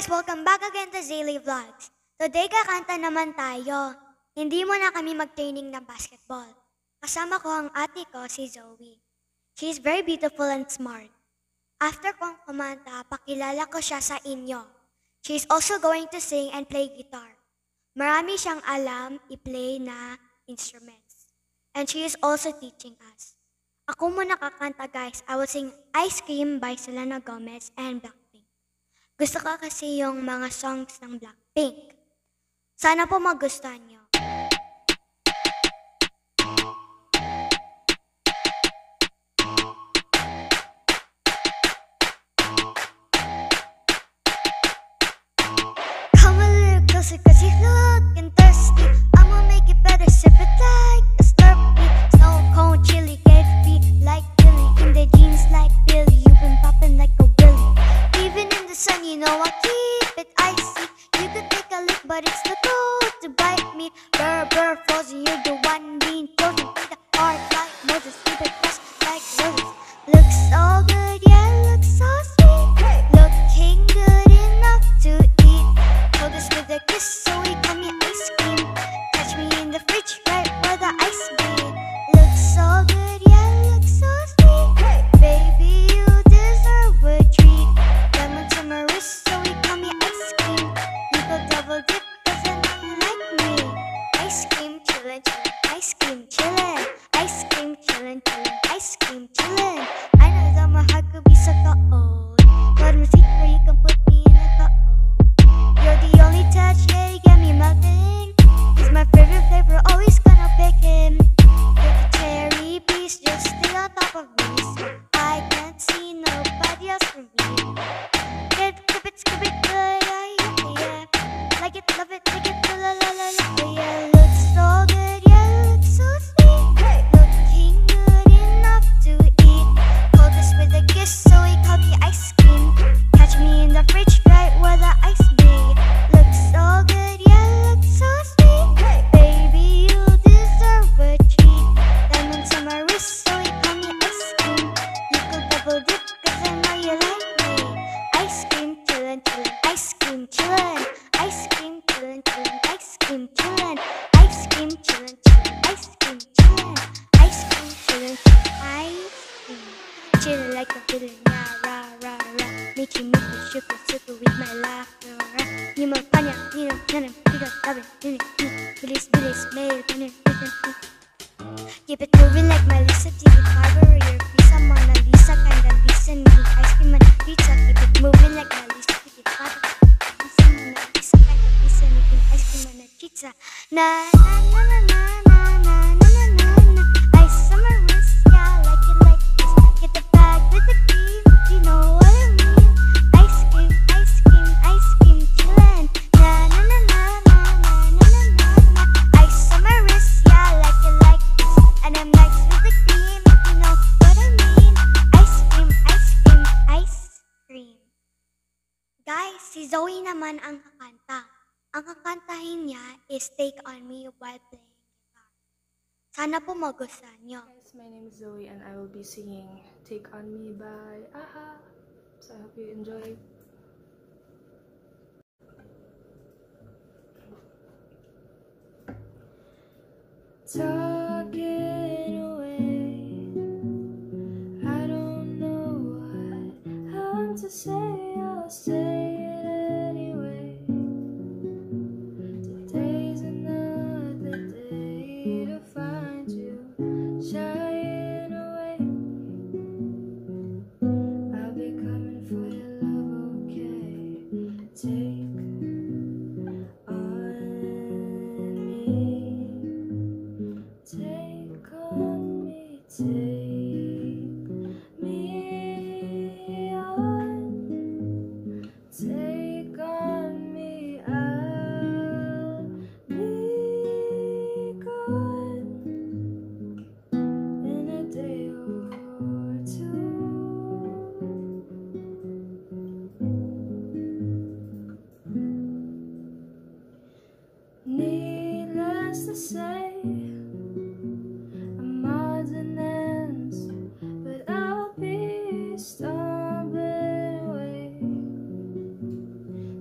guys, welcome back again to Zali Vlogs. Today kakanta naman tayo. Hindi mo na kami mag-training ng basketball. Kasama ko ang ate ko, si Zoe. She is very beautiful and smart. After kong kumanta, pakilala ko siya sa inyo. She is also going to sing and play guitar. Marami siyang alam i-play na instruments. And she is also teaching us. Ako muna kakanta guys. I will sing Ice Cream by Selena Gomez and Blackpink. Gusto ko kasi yung mga songs ng Blackpink. Sana po magustuhan nyo. Cause you looking thirsty, I'ma make it better, sip it like a slurpee. Snow cone chili, get beat like Billy. In the jeans like Billy, you've been popping like a willy. Even in the sun, you know I keep it icy. You could take a lick, but it's the cold to bite me. Burr, burr, frozen, you're the one being frozen. Be the heart like Moses, keep it fresh like Moses. Looks so good, yeah, looks so sweet. Looking good enough to eat. Hold us with a kiss, so we call me ice cream. Catch me in the fridge, right where the ice be. Looks so good, yeah, looks so sweet. Baby, you deserve a treat. Lemon to my wrist, so we call me ice cream. You go double dip, cause you're not like me. Ice cream, chillin', chillin', ice cream, chillin'. Ice cream, chillin', chillin', ice cream, chillin'. I know that my heart could be so cold, but I'm sweet where you can put me in a cup. You're the only touch, yeah, you get me melting. He's my favorite flavor, always gonna pick him. You're the cherry piece, just stay on top of me. So I can't see nobody else from me. Get skip it, yeah, yeah, yeah. Like it, love it, like it, la la la la, yeah. Looks so good, yeah, looks so sweet. Looking good enough to eat. Hold this with a kiss, so we call me ice cream. Catch me in the fridge, right where the ice be. Looks so good, yeah, looks so sweet. Baby, you deserve a treat. Diamond to my wrist, so you call me ice cream. You could double dip, cause I know you like me. Ice cream, chillin', chillin', ice cream, chillin'. Ice cream, chillin', chillin', ice cream, chillin'. Ice cream, chillin', chillin', ice cream, chillin'. Ice cream, chillin', chillin', ice cream. Chillin' like a villain, yeah, rah, rah, rah. Make me shiver, shiver with my laughter. You my panya, you know, cannon, pick up, love it, in it, in it. Release, release, made, in it, in it. Keep it moving like my Lisa, TV fiber, your pizza, Mona Lisa, kinda listen, me, ice cream and pizza. Keep it moving like my Lisa, TV fiber, pizza, Mona Lisa, kinda listen, me, ice cream and pizza. Na na na na na na na na na na na. Ice summer wrist, yeah, like it like this. Get the bag with the cream, you know what I mean. Si Zoe naman ang kakanta. Ang kakantahin niya is Take On Me while playing guitar. Sana po magustuhan niyo. Guys, my name is Zoe and I will be singing Take On Me by Aha. So I hope you enjoy. Talk it away. I don't know what I'm to say. I'll say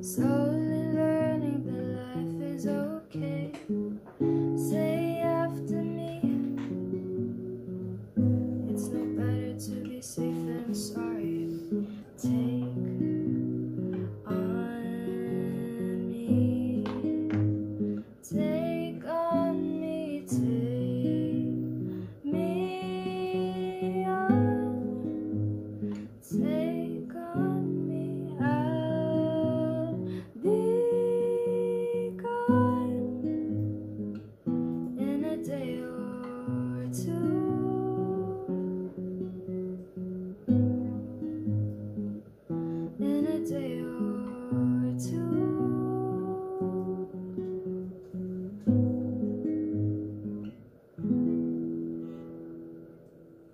Slowly learning that life is okay. Say after me, it's no better to be safe than sorry. Take on me, take on me, take me on, take on.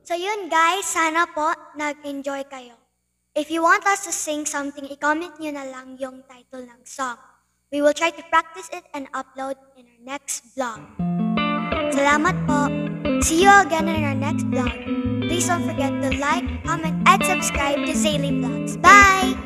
So yun guys, sana po nag-enjoy kayo. If you want us to sing something, i-comment nyo na lang yung title ng song. We will try to practice it and upload in our next vlog. Salamat po! See you again in our next vlog. Please don't forget to like, comment, and subscribe to Zali Vlogs. Bye!